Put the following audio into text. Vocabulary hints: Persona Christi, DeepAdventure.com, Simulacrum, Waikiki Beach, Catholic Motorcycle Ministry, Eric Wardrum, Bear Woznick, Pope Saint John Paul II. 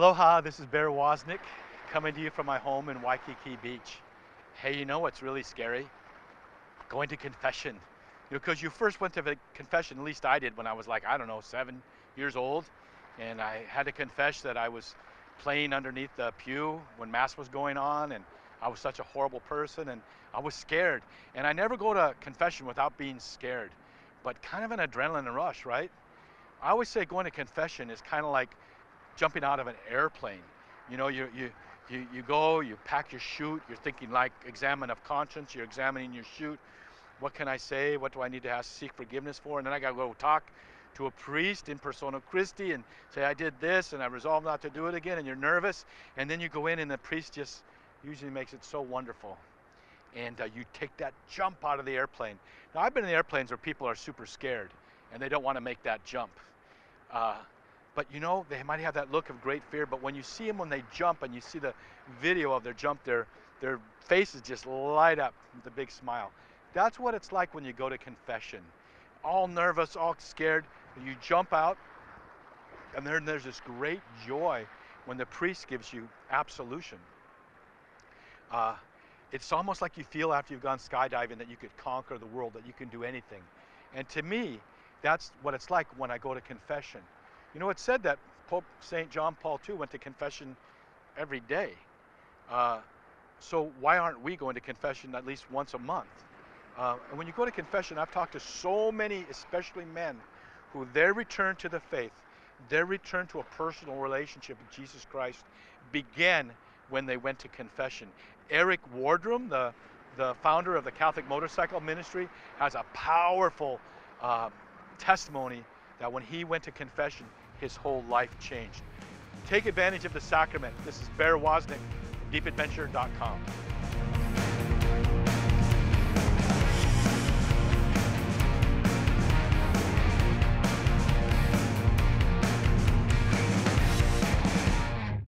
Aloha, this is Bear Woznick, coming to you from my home in Waikiki Beach. Hey, you know what's really scary? Going to confession. You know, because you first went to confession, at least I did, when I was like, I don't know, 7 years old. And I had to confess that I was playing underneath the pew when Mass was going on, and I was such a horrible person, and I was scared. And I never go to confession without being scared, but kind of an adrenaline rush, right? I always say going to confession is kind of like jumping out of an airplane. You know, you go, you pack your chute, you're thinking like examine of conscience, you're examining your chute. What can I say? What do I need to ask, seek forgiveness for? And then I gotta go talk to a priest in Persona Christi and say, I did this and I resolved not to do it again, and you're nervous. And then you go in and the priest just usually makes it so wonderful. And you take that jump out of the airplane. Now, I've been in airplanes where people are super scared and they don't wanna make that jump. But you know, they might have that look of great fear, but when you see them when they jump and you see the video of their jump, their faces just light up with a big smile. That's what it's like when you go to confession. All nervous, all scared, you jump out, and then there's this great joy when the priest gives you absolution. It's almost like you feel after you've gone skydiving that you could conquer the world, that you can do anything. And to me, that's what it's like when I go to confession. You know, it's said that Pope Saint John Paul II went to confession every day. So why aren't we going to confession at least once a month? And when you go to confession, I've talked to so many, especially men, who their return to the faith, their return to a personal relationship with Jesus Christ began when they went to confession. Eric Wardrum, the founder of the Catholic Motorcycle Ministry, has a powerful testimony that when he went to confession, his whole life changed. Take advantage of the sacrament. This is Bear Woznick, DeepAdventure.com.